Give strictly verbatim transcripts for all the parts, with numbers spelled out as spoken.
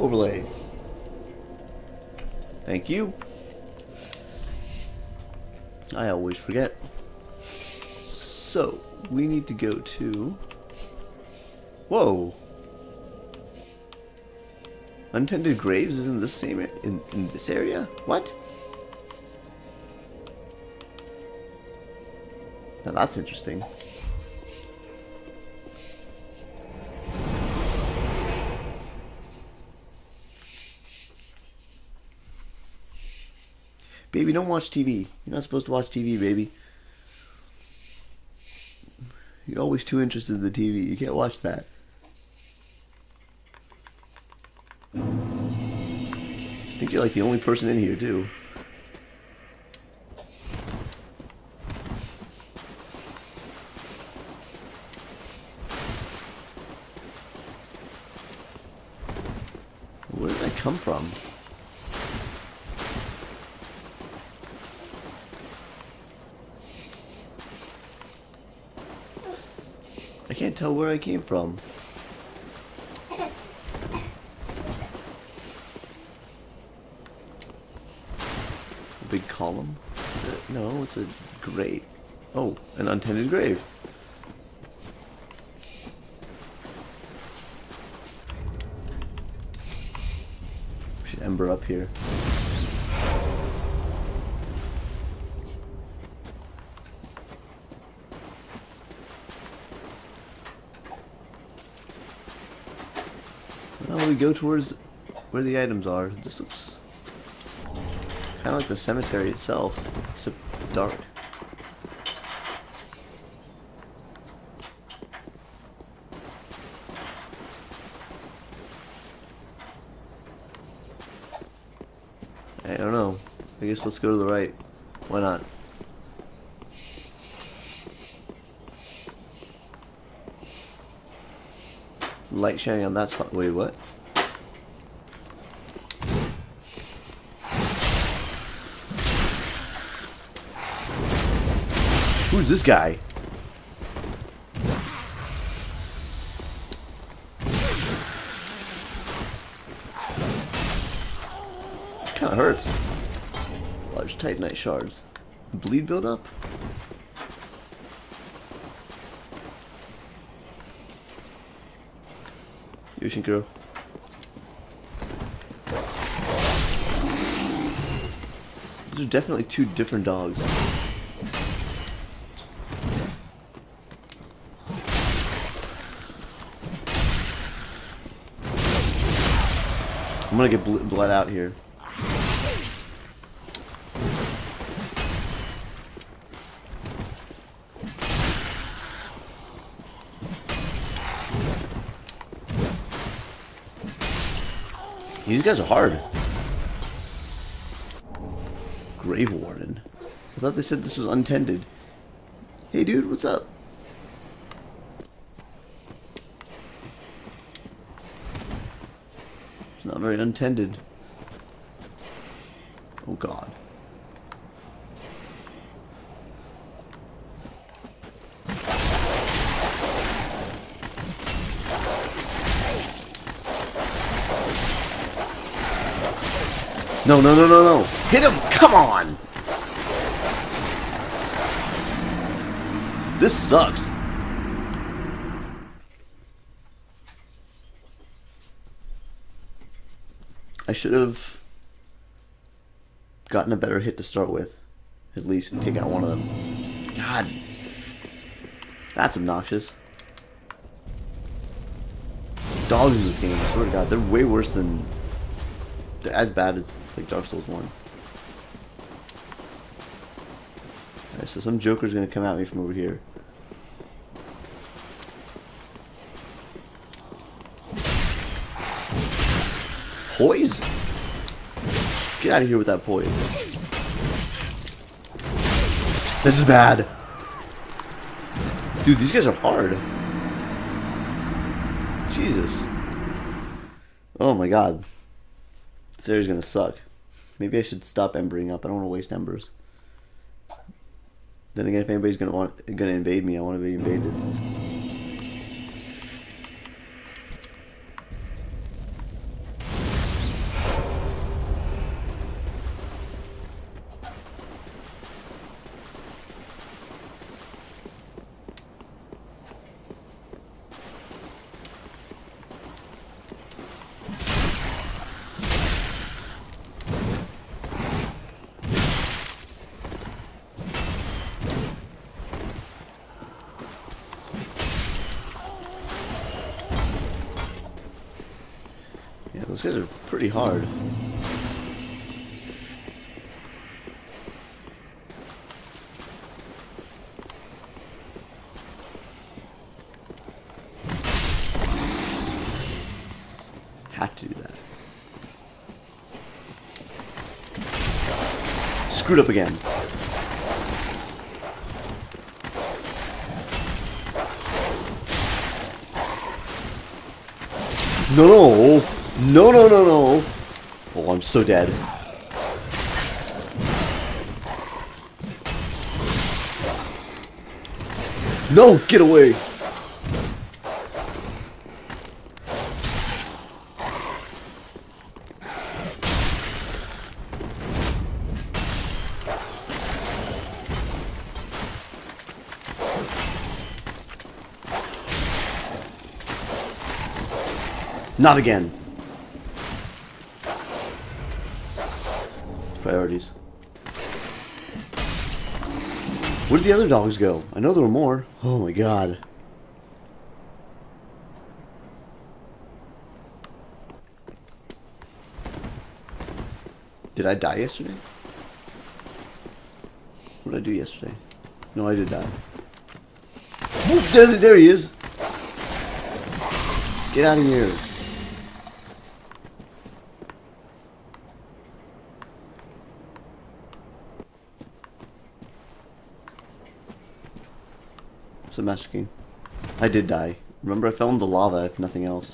overlay. Thank you. I always forget. So, we need to go to... Whoa! Untended Graves is in the same in, in this area? What? Now that's interesting. Baby, don't watch T V. You're not supposed to watch T V, baby. You're always too interested in the T V. You can't watch that. I think you're like the only person in here, too. Where did I come from? I can't tell where I came from. A big column? No, it's a grave. Oh, an untended grave. We should ember up here. We go towards where the items are. This looks kind of like the cemetery itself, except dark. I don't know. I guess let's go to the right. Why not? Light shining on that spot. Wait, what? Who's this guy? Kinda hurts. Large Titanite shards. Bleed build up? Yoshinkuro. These are definitely two different dogs. I'm gonna get bl bled out here. These guys are hard. Grave Warden. I thought they said this was untended. Hey dude, what's up? It's not very untended. Oh god. No, no, no, no, no. Hit him! Come on! This sucks. I should have gotten a better hit to start with. At least take out one of them. God. That's obnoxious. Dogs in this game, I swear to God, they're way worse than... They're as bad as like Dark Souls one. Alright, so some joker's gonna come at me from over here. Poise? Get out of here with that poise. This is bad. Dude, these guys are hard. Jesus. Oh my god. This area's gonna suck. Maybe I should stop embering up. I don't want to waste embers. Then again, if anybody's gonna want gonna invade me, I want to be invaded. Those guys are pretty hard. Have to do that. Screwed up again. No, no, no, no, no. Oh, I'm so dead. No, get away. Not again. Priorities. Where did the other dogs go? I know there were more. Oh my god. Did I die yesterday? What did I do yesterday? No, I did die. Oh, there, there he is. Get out of here. So masking. I did die. Remember, I fell in the lava, if nothing else.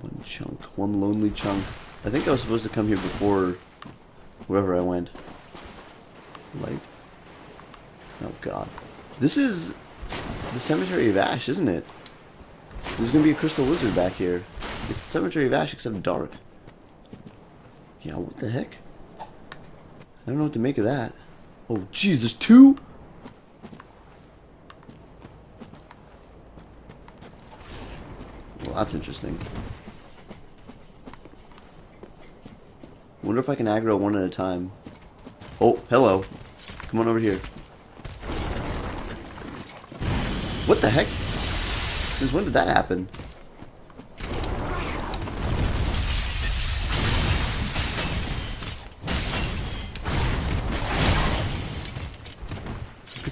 One chunk. One lonely chunk. I think I was supposed to come here before wherever I went. Light. Oh god. This is the Cemetery of Ash, isn't it? There's gonna be a crystal lizard back here. It's the Cemetery of Ash except dark. Yeah, what the heck? I don't know what to make of that. Oh, jeez, there's two? Well, that's interesting. Wonder if I can aggro one at a time. Oh, hello. Come on over here. What the heck? Since when did that happen?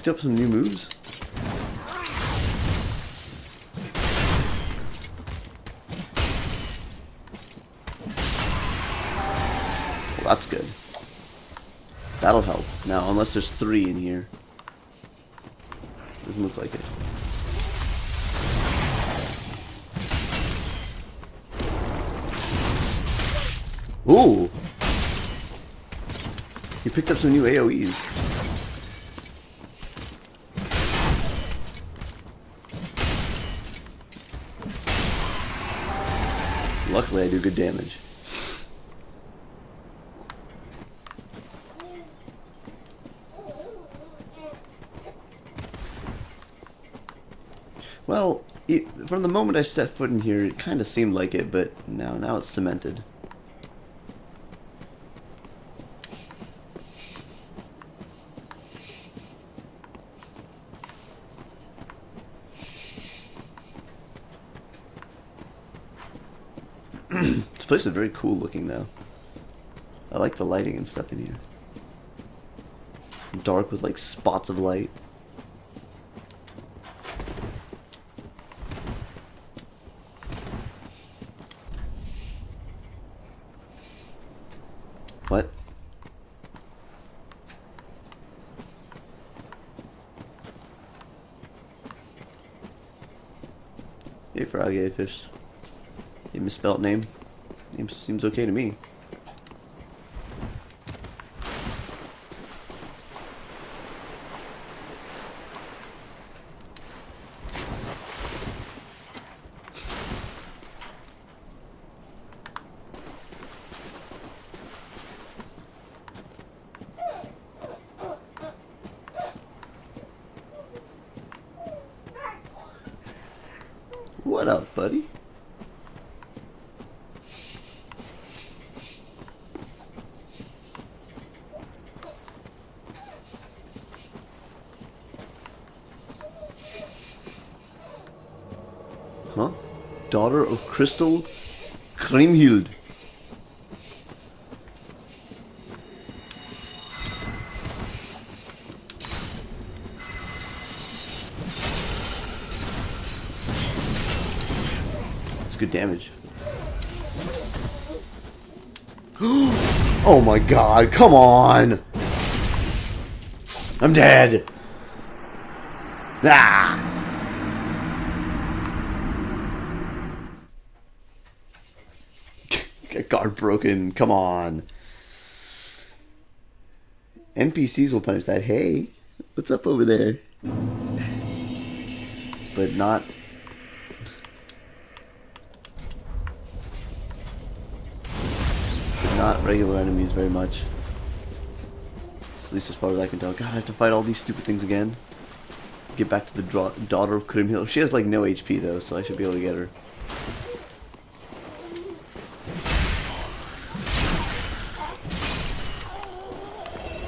Up some new moves. Well, that's good. That'll help. Now, unless there's three in here. Doesn't look like it. Ooh! You picked up some new A O Es. Luckily, I do good damage. Well, it, from the moment I set foot in here, it kind of seemed like it, but now, now it's cemented. This place is very cool looking though. I like the lighting and stuff in here. Dark with like spots of light. What? Hey frog, hey fish. Hey misspelled name. Name seems okay to me. What up, buddy? daughter of Crystal Grimhild. That's good damage. Oh my god, come on! I'm dead! Ah! Get guard broken, come on. N P Cs will punish that. Hey, what's up over there? But not... But not regular enemies very much. At least as far as I can tell. God, I have to fight all these stupid things again. Get back to the draw daughter of Grimhild. She has like no H P though, so I should be able to get her.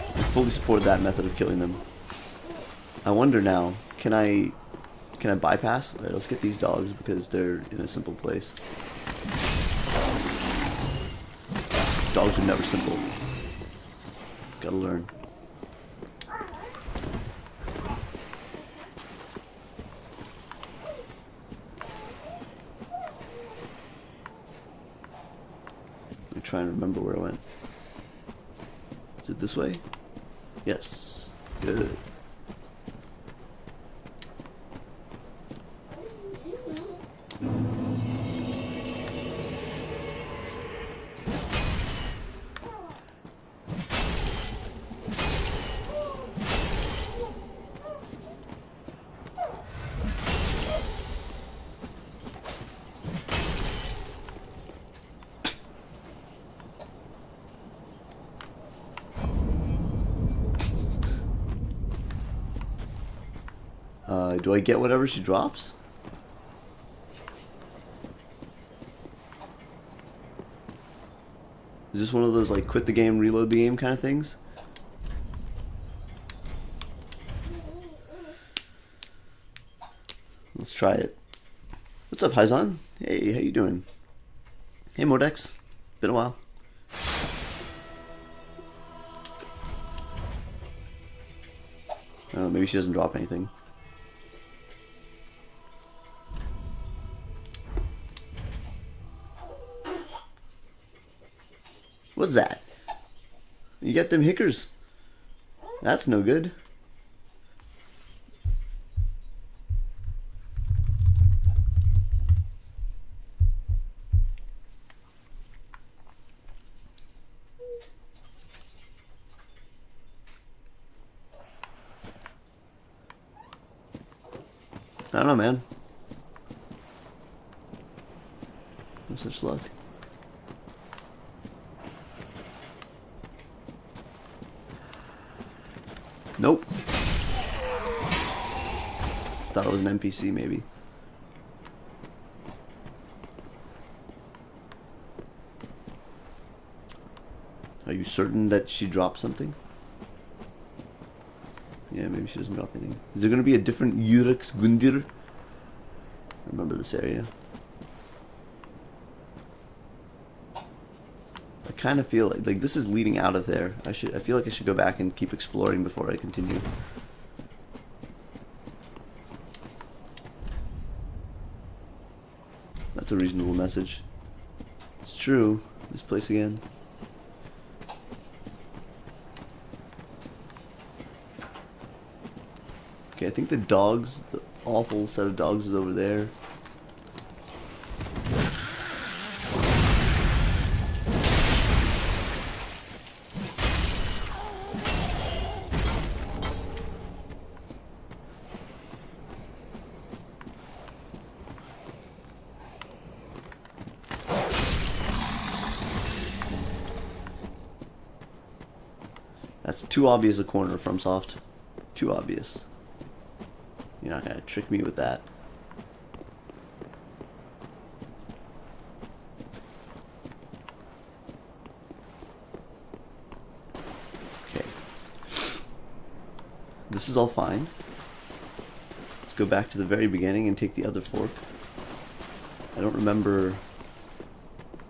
I fully support that method of killing them. I wonder now, can I can I bypass? Alright, let's get these dogs because they're in a simple place. Dogs are never simple. Gotta learn. Trying to remember where I went. Is it this way? Yes. Good. Uh, do I get whatever she drops? Is this one of those like quit the game, reload the game kind of things? Let's try it. What's up, Hyzon? Hey, how you doing? Hey, Modex. Been a while. Oh, maybe she doesn't drop anything. What's that? You got them hickers. That's no good. I don't know, man. No such luck. Nope. Thought it was an N P C, maybe. Are you certain that she dropped something? Yeah, maybe she doesn't drop anything. Is there going to be a different Iudex Gundyr? Remember this area. I kind of feel like, like this is leading out of there. I should I feel like I should go back and keep exploring before I continue. That's a reasonable message. It's true. This place again. Okay, I think the dogs, the awful set of dogs is over there. Too obvious a corner, FromSoft. Too obvious. You're not gonna trick me with that. Okay. This is all fine. Let's go back to the very beginning and take the other fork. I don't remember.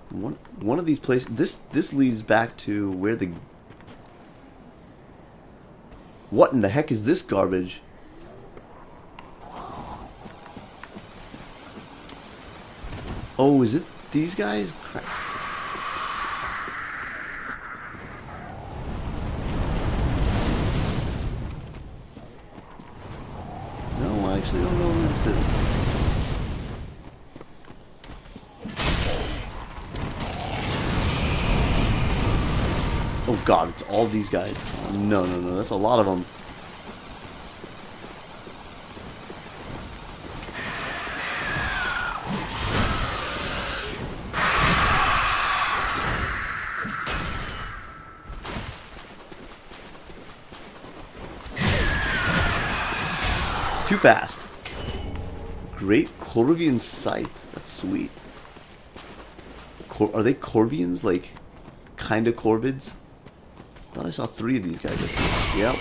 One one of these places. This this leads back to where the. What in the heck is this garbage? Oh, is it these guys? Crap. No, I actually don't know what this is. Oh god, it's all these guys. No, no, no, that's a lot of them. Too fast. Great Corvian Scythe. That's sweet. Cor are they Corvians? Like, kinda Corvids? Thought I saw three of these guys. Yep.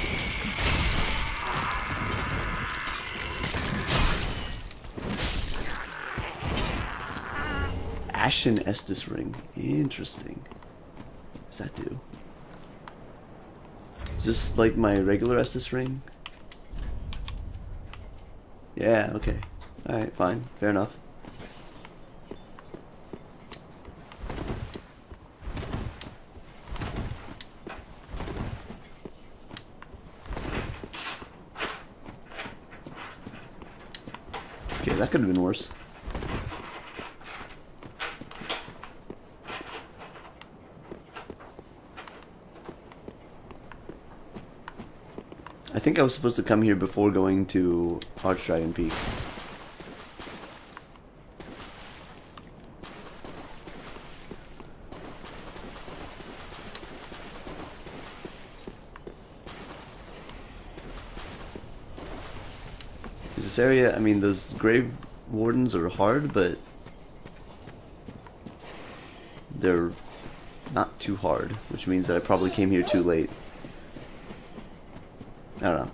Ashen Estus Ring. Interesting. What does that do? Is this like my regular Estus Ring? Yeah, okay. Alright, fine. Fair enough. Okay, that could have been worse. I think I was supposed to come here before going to Arch Dragon Peak. Is this area, I mean, those grave wardens are hard, but they're not too hard, which means that I probably came here too late. I don't know.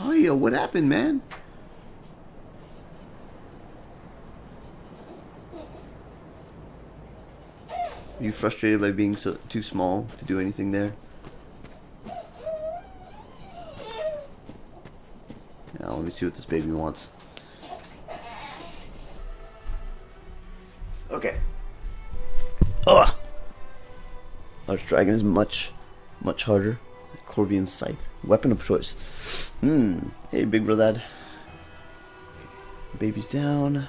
Oh yeah, what happened, man? Are you frustrated by being so too small to do anything there? Now let me see what this baby wants. Okay. Ugh. Arch Dragon is much, much harder. Corvian Scythe. Weapon of choice. Hmm. Hey, big brother. Okay. Baby's down.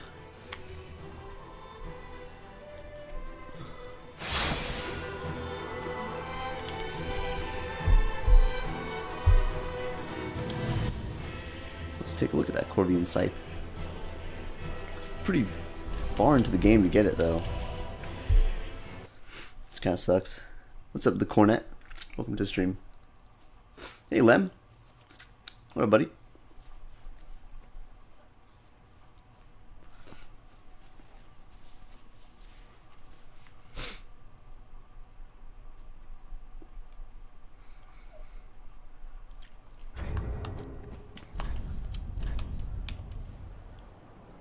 Let's take a look at that Corvian Scythe. Pretty far into the game to get it, though. This kind of sucks. What's up, the Cornet? Welcome to the stream. Hey, Lem. What up, buddy?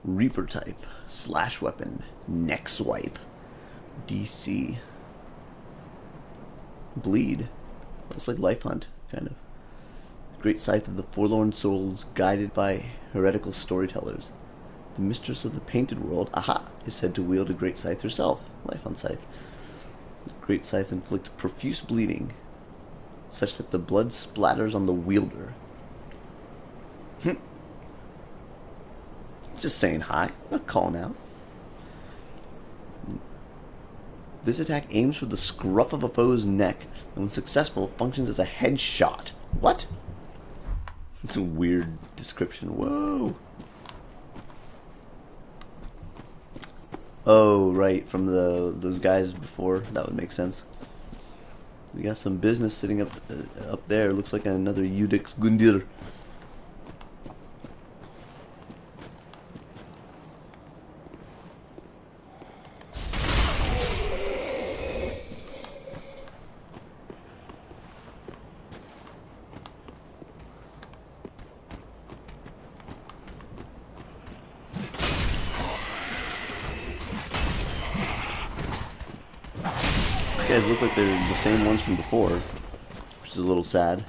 Reaper type. Slash weapon. Neck swipe. D C. Bleed. Looks like Life Hunt, kind of. Great Scythe of the Forlorn Souls, guided by heretical storytellers. The mistress of the painted world, aha, is said to wield a great scythe herself. Life Hunt Scythe. The great scythe inflicts profuse bleeding, such that the blood splatters on the wielder. Hm. Just saying hi. I'm not calling out. This attack aims for the scruff of a foe's neck, and when successful, functions as a headshot. What? It's a weird description. Whoa. Oh, right, from the those guys before. That would make sense. We got some business sitting up uh, up there. Looks like another Udex Gundyr. guys look like they're the same ones from before, which is a little sad.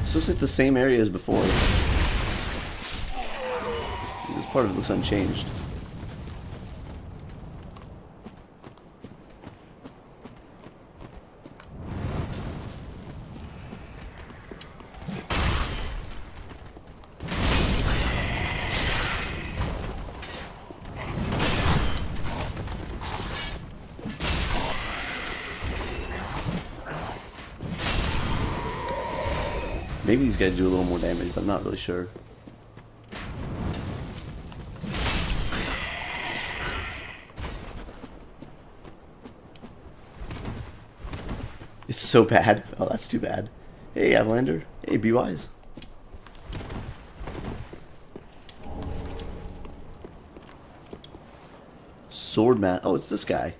This looks like the same area as before. This part of it looks unchanged. Maybe these guys do a little more damage, but I'm not really sure. It's so bad. Oh, that's too bad. Hey, Avalander. Hey, be wise. Swordman. Oh, it's this guy.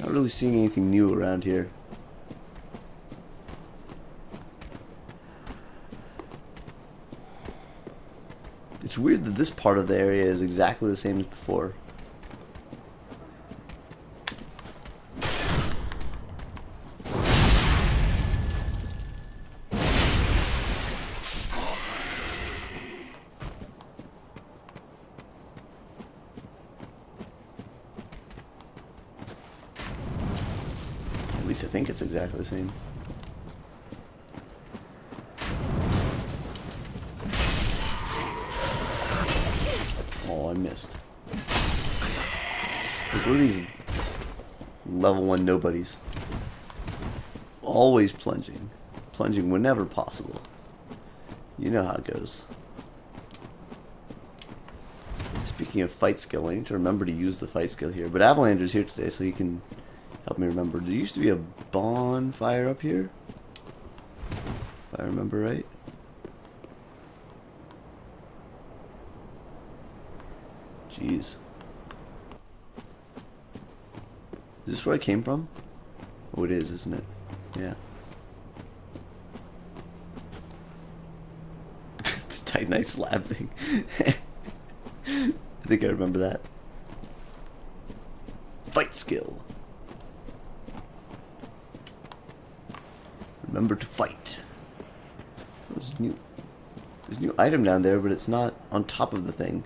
Not really seeing anything new around here. It's weird that this part of the area is exactly the same as before. At least I think it's exactly the same. Oh, I missed. Like, what are these level one nobodies? Always plunging. Plunging whenever possible. You know how it goes. Speaking of fight skill, I need to remember to use the fight skill here. But Avalander's here today, so he can help me remember. There used to be a bonfire up here, if I remember right. Jeez. Is this where I came from? Oh, it is, isn't it? Yeah. The Titanite slab thing. I think I remember that. Fight skill. Remember to fight. There's a new, there's a new item down there, but it's not on top of the thing.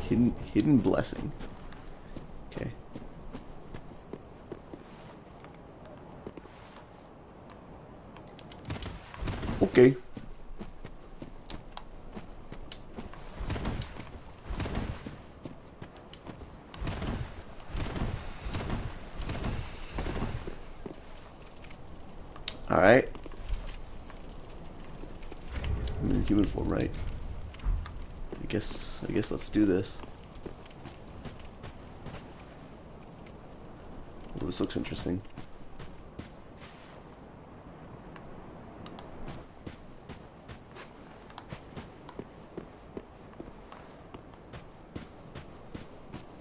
Hidden, hidden blessing. Okay. Okay. All right. I'm in human form, right? I guess. I guess let's do this. Oh, this looks interesting.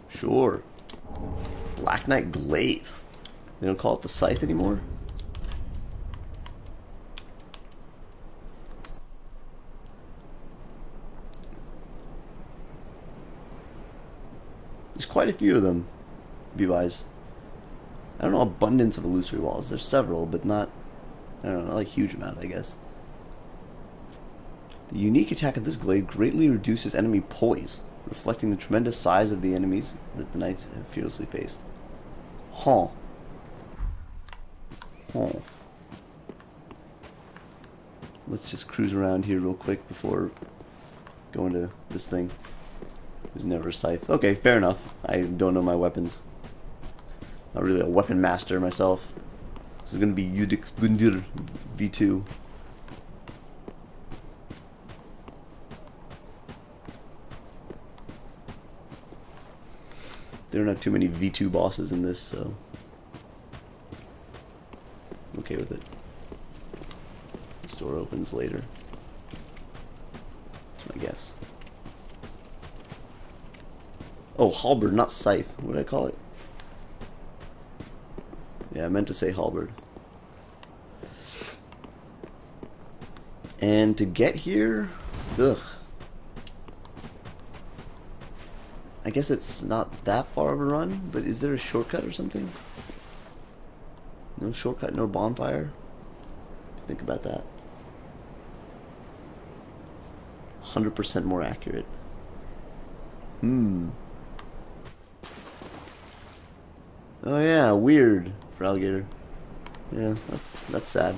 Sure. Black Knight Glaive. They don't call it the Scythe anymore? There's quite a few of them, be wise. I don't know, abundance of illusory walls. There's several, but not, I don't know, not like a huge amount, I guess. The unique attack of this glaive greatly reduces enemy poise, reflecting the tremendous size of the enemies that the knights have fearlessly faced. Huh. Huh. Let's just cruise around here real quick before going to this thing. There's never a scythe. Okay, fair enough. I don't know my weapons. Not really a weapon master myself. This is going to be Iudex Gundyr V two. There are not too many V two bosses in this, so I'm okay with it. next door opens later. That's my guess. Oh, halberd, not scythe. What did I call it? Yeah, I meant to say halberd. And to get here, ugh. I guess it's not that far of a run, but is there a shortcut or something? No shortcut, no bonfire? Think about that. one hundred percent more accurate. Hmm. Oh yeah, weird for alligator. Yeah, that's that's sad.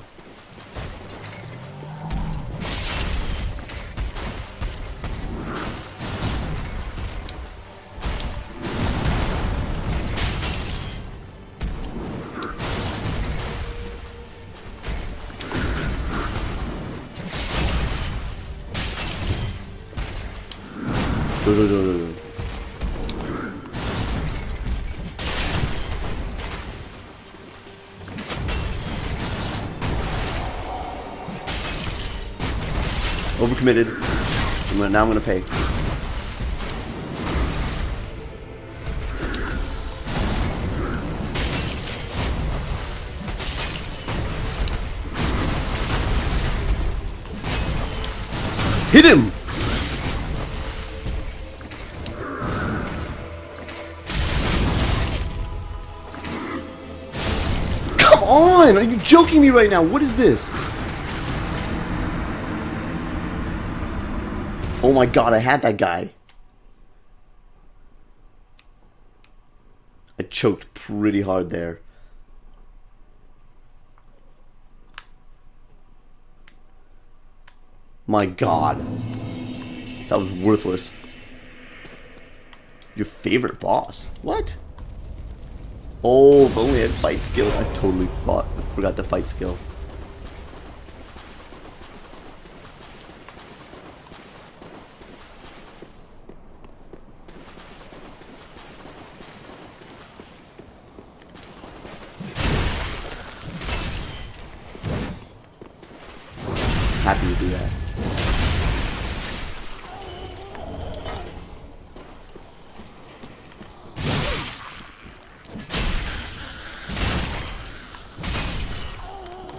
Overcommitted. I'm gonna, now I'm gonna pay. Hit him! Come on! Are you joking me right now? What is this? Oh my god, I had that guy. I choked pretty hard there. My god. That was worthless. Your favorite boss. What? Oh, if only I had fight skill. I totally fought, forgot the fight skill. Happy to do that.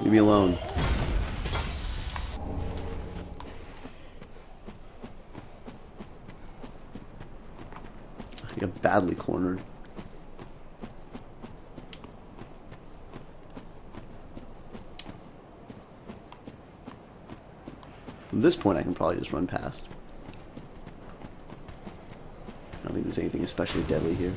Leave me alone. I got badly cornered. At this point I can probably just run past. I don't think there's anything especially deadly here.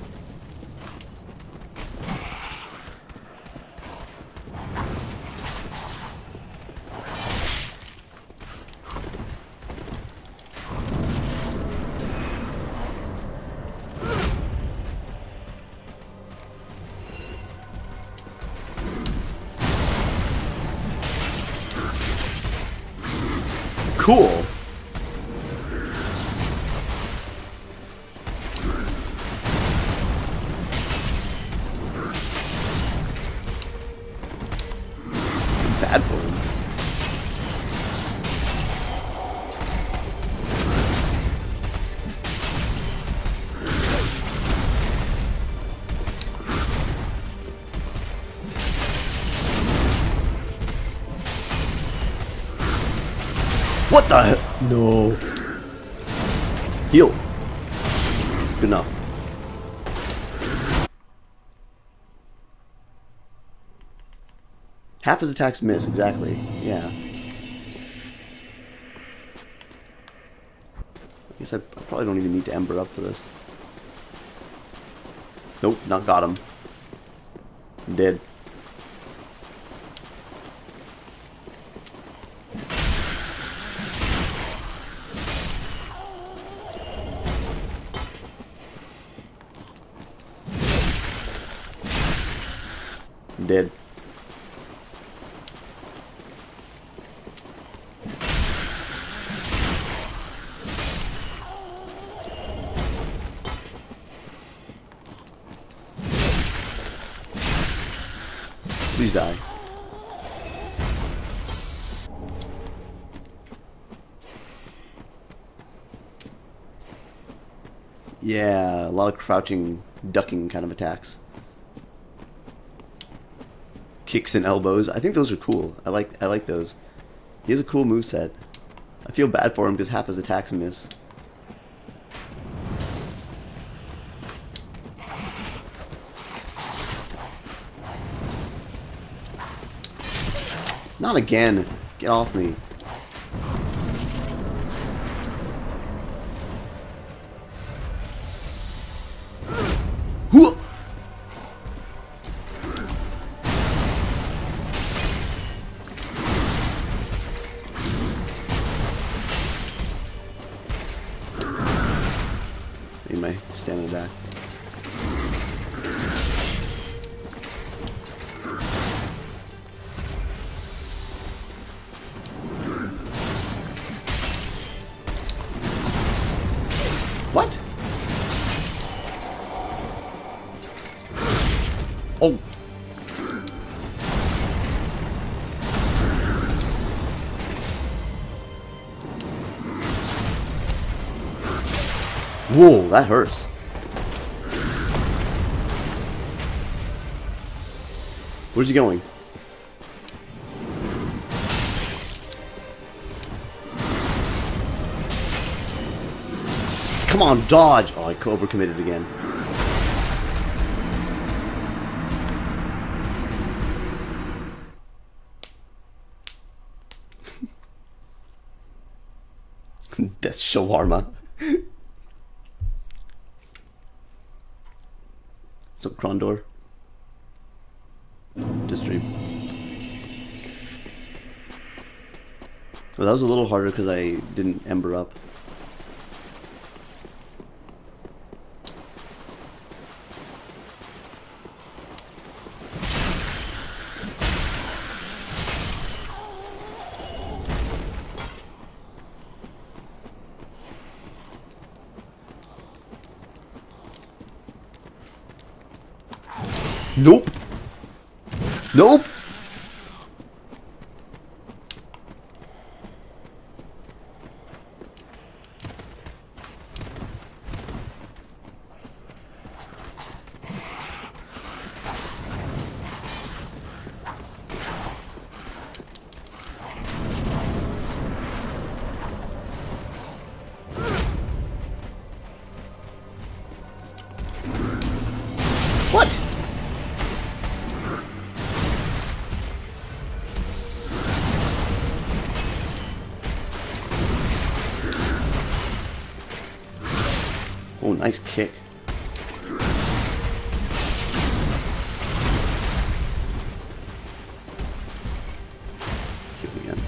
Cool. Bad for him. What the hell? No. Heal. Good enough. Half his attacks miss, exactly. Yeah. I guess I, I probably don't even need to ember up for this. Nope, not got him. I'm dead. Dead. Please die. Yeah, a lot of crouching, ducking kind of attacks. Kicks and elbows. I think those are cool. I like I like those. He has a cool moveset. I feel bad for him because half his attacks miss. Not again. Get off me. Oh! Whoa, that hurts. Where's he going? Come on, dodge! Oh, I overcommitted again. That's shawarma. What's up, Krondor? Just dream. Well, that was a little harder because I didn't ember up. Nope. Nope. What? Oh, nice kick. Kill him again.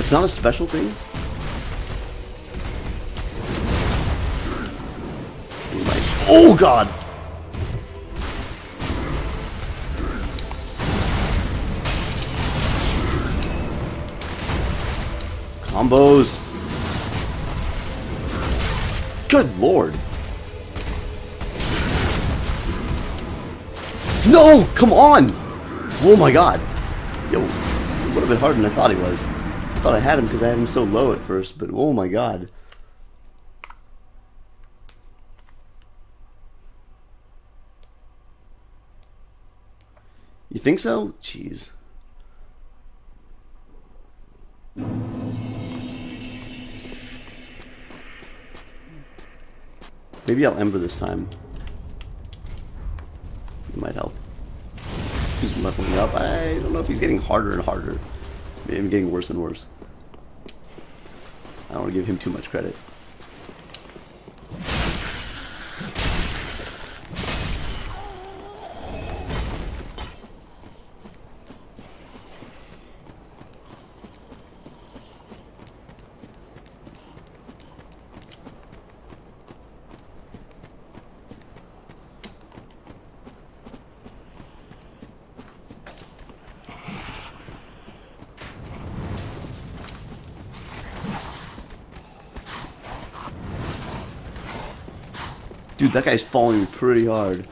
It's not a special thing. Oh God! Combos. Good Lord. No, come on. Oh my God. Yo, a little bit harder than I thought he was. I thought I had him because I had him so low at first, but oh my God. You think so? Jeez. Maybe I'll ember this time. It might help. He's leveling up. I don't know if he's getting harder and harder. Maybe I'm getting worse and worse. I don't want to give him too much credit. Dude, that guy's following me pretty hard.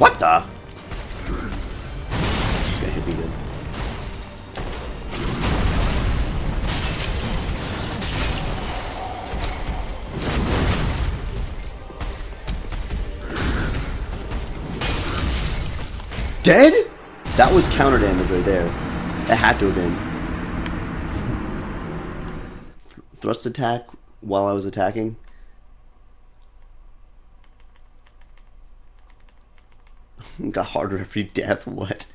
What the? This guy hit me good. Dead? That was counter damage right there. That had to have been. Thrust attack while I was attacking. Got harder every death, what?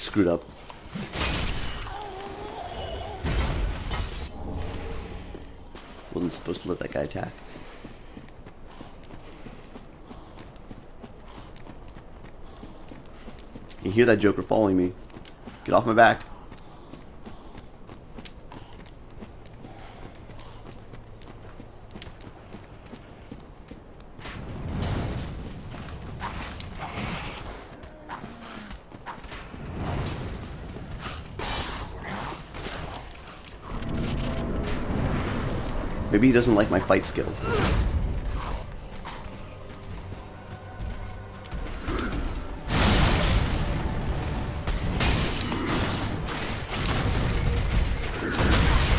Screwed up. Wasn't supposed to let that guy attack. You hear that Joker following me. Get off my back. Maybe he doesn't like my fight skill.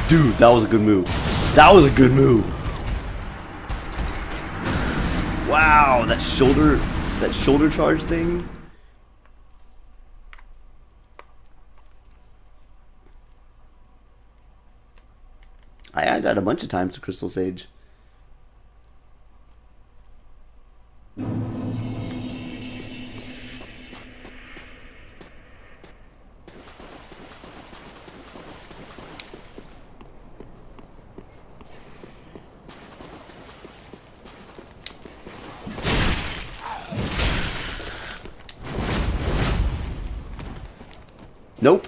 Dude, that was a good move. That was a good move. Wow, that shoulder, that shoulder charge thing. I died a bunch of times to Crystal Sage. Nope.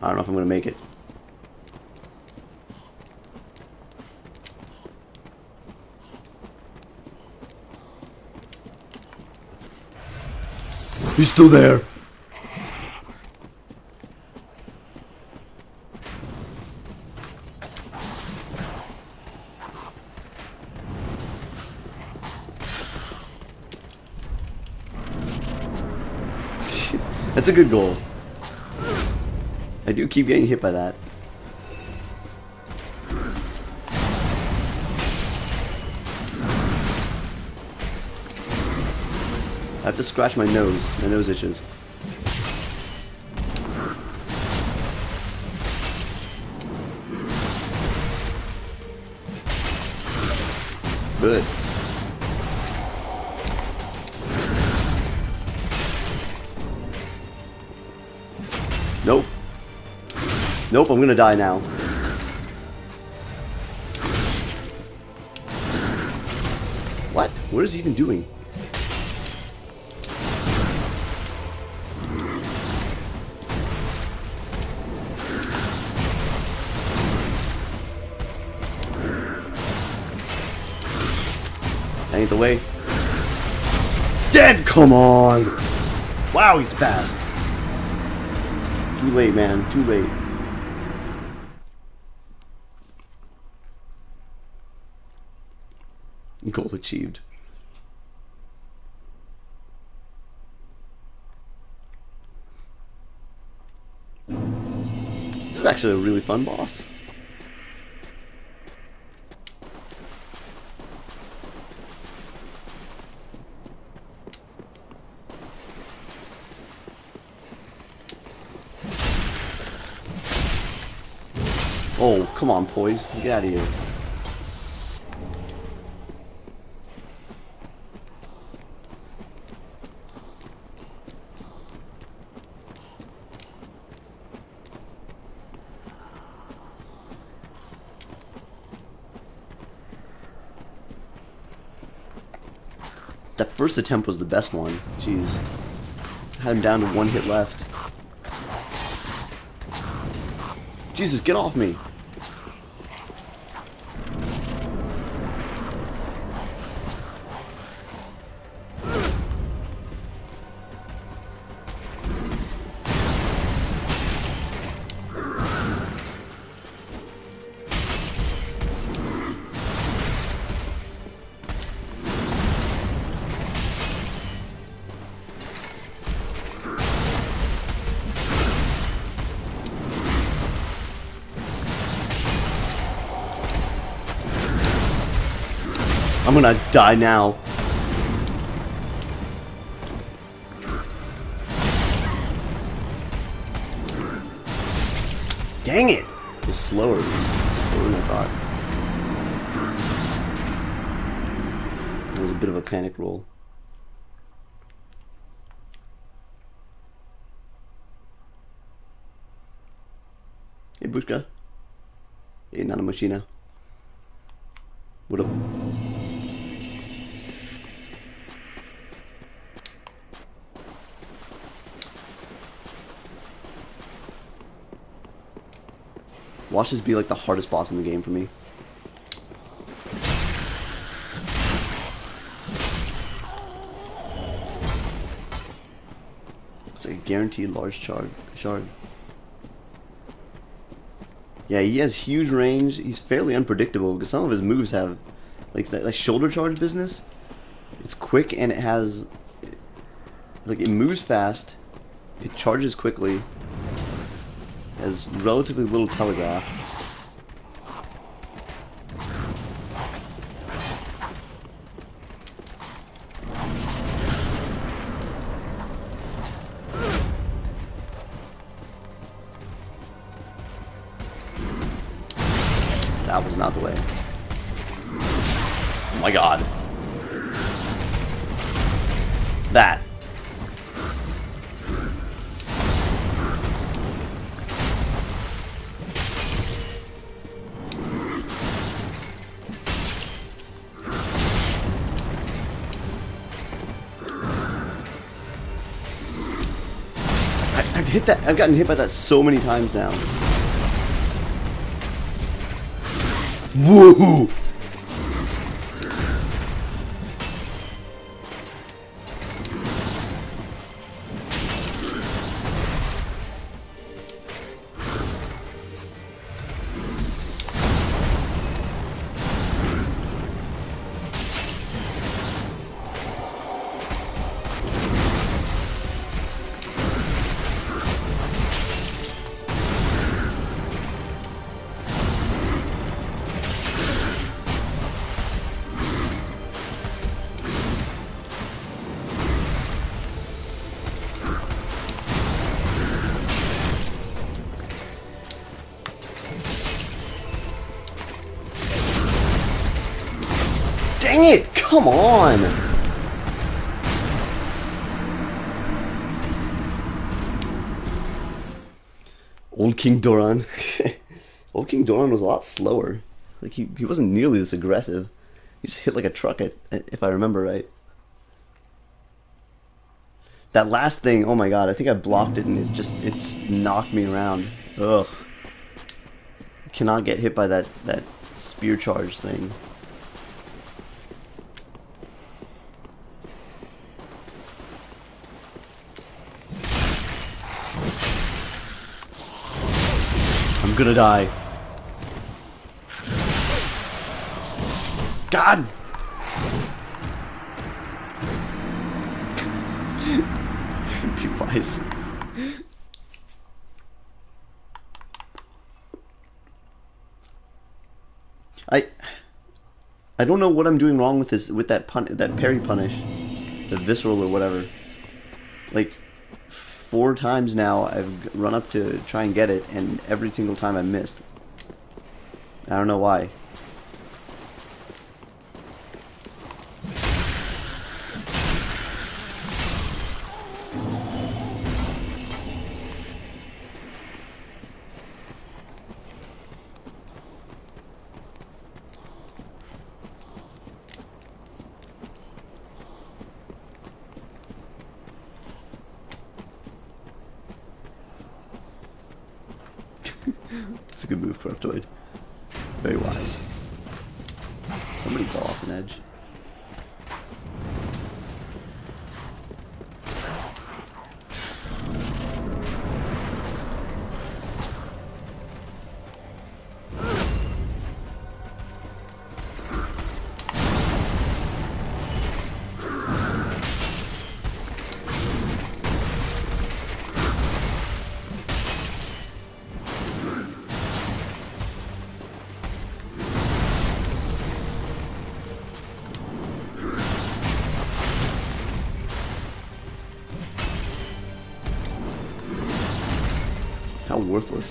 I don't know if I'm going to make it. He's still there. That's a good goal. I do keep getting hit by that. I have to scratch my nose. My nose itches. Good. Nope. Nope, I'm gonna die now. What? What is he even doing? Ain't the way. Dead! Come on! Wow, he's fast. Too late, man. Too late. Goal achieved. This is actually a really fun boss. Oh, come on, Poise. Get out of here. That first attempt was the best one. Jeez. Had him down to one hit left. Jesus, get off me! I'm gonna die now. Dang it! It was slower. Slower than I thought. It was a bit of a panic roll. Hey, Bushka. Hey, Nana Machina. What up? Watch this be like the hardest boss in the game for me. It's like a guaranteed large shard. shard. Yeah, he has huge range. He's fairly unpredictable because some of his moves have like that, that shoulder charge business. It's quick and it has like it moves fast. It charges quickly. Has relatively little telegraph. That was not the way. Oh my god. That. Hit that. I've gotten hit by that so many times now. Woohoo! Dang it! Come on! Old King Doran. Old King Doran was a lot slower. Like he, he wasn't nearly this aggressive. He just hit like a truck, I, if I remember right. That last thing, oh my god, I think I blocked it and it just it's knocked me around. Ugh. Cannot get hit by that, that spear charge thing. Gonna die. God. Be wise. I I don't know what I'm doing wrong with this with that pun that parry punish. The visceral or whatever. Like four times now I've run up to try and get it, and every single time I missed. I don't know why. That's a good move, Corruptoid. Very wise. Somebody fell off an edge. How worthless.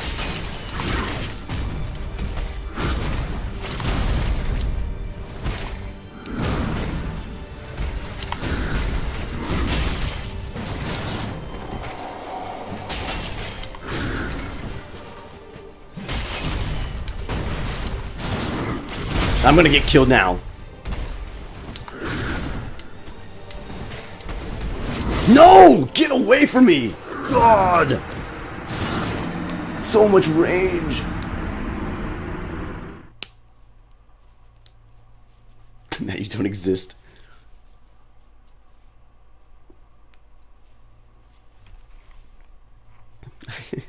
I'm gonna get killed now. No! Get away from me! God! So much range. Now you don't exist.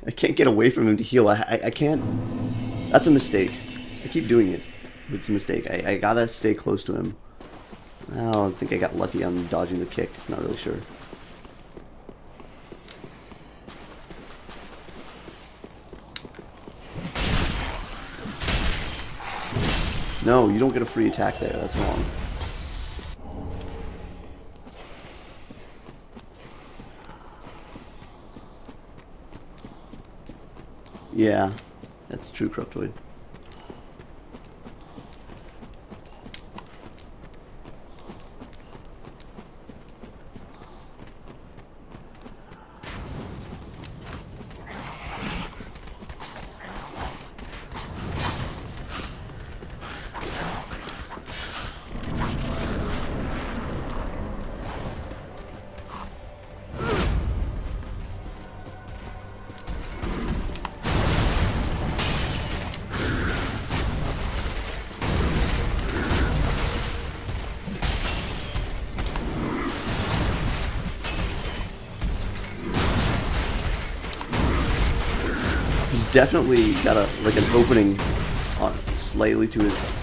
I can't get away from him to heal. I, I I can't. That's a mistake. I keep doing it. It's a mistake. I, I gotta stay close to him. I don't think I got lucky on dodging the kick. Not really sure. No, you don't get a free attack there. That's wrong. Yeah, that's true, Corruptoid. Definitely got a like an opening on slightly to his.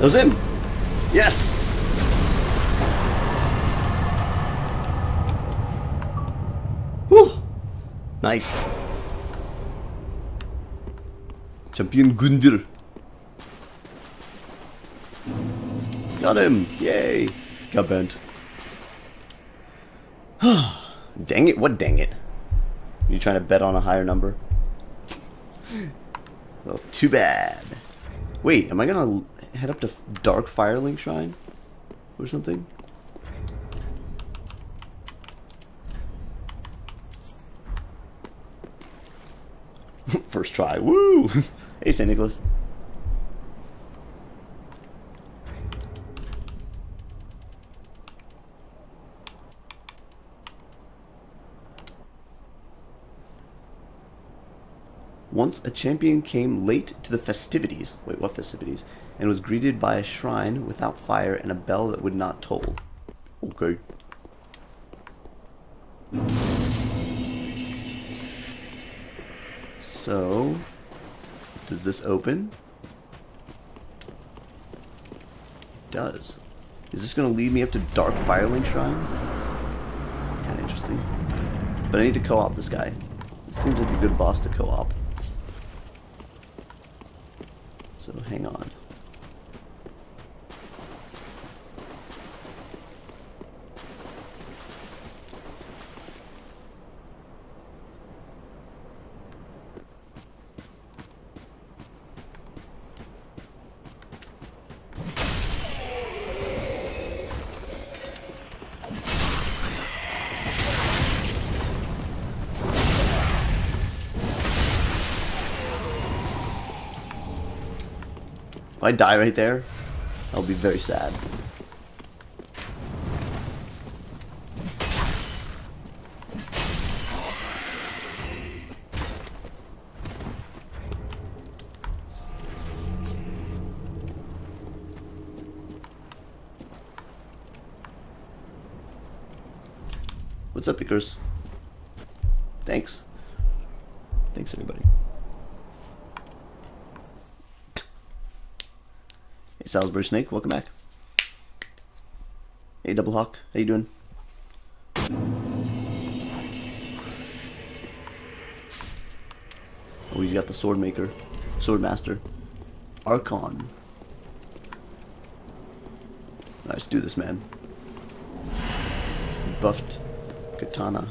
That was him! Yes! Whew! Nice. Champion Gundyr. Got him! Yay! Got bent. Dang it, what dang it? You trying to bet on a higher number? Well, too bad. Wait, am I gonna head up to Dark Firelink Shrine or something? First try, woo! Hey, Saint Nicholas. Once a champion came late to the festivities, wait, what festivities? And was greeted by a shrine without fire and a bell that would not toll. Okay. So, does this open? It does. Is this going to lead me up to Dark Firelink Shrine? It's kind of interesting. But I need to co-op this guy. It seems like a good boss to co-op. So hang on. If I die right there, I'll be very sad. What's up, Icarus? Thanks. Thanks, everybody. Salisbury Snake, welcome back. Hey, Double Hawk, how you doing? Oh, he's got the Sword Maker, Sword Master, Archon. Let's do this, man. Buffed katana.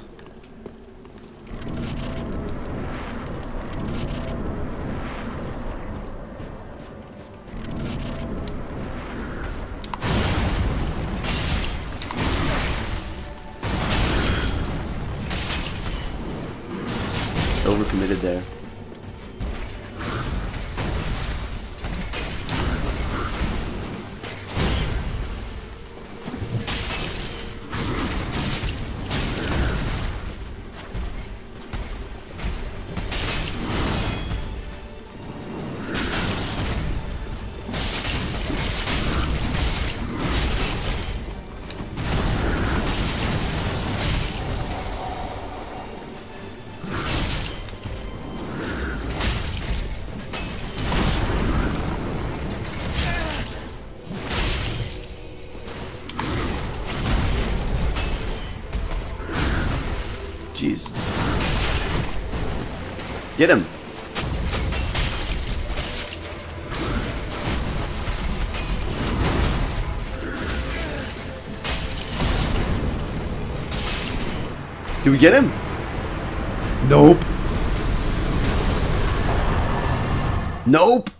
Overcommitted there. Jeez. Get him! Do we get him? Nope. Nope.